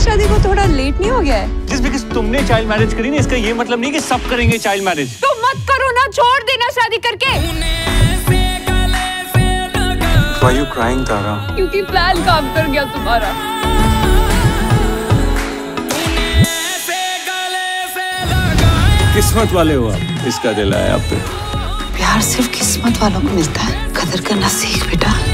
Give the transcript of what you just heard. मेरी शादी को थोड़ा लेट नहीं हो गया है? जिस बिकॉज तुमने चाइल्ड मैरिज करी ना, इसका ये मतलब नहीं कि सब करेंगे चाइल्ड मैरिज। तो मत करो ना, छोड़ देना शादी करके। Why you crying, तारा? क्योंकि प्लान काम कर गया तुम्हारा। किस्मत वाले हो आप, इसका दिल आया आप पे। प्यार सिर्फ किस्मत वालों को मिलता है, कदर करना सीख बेटा।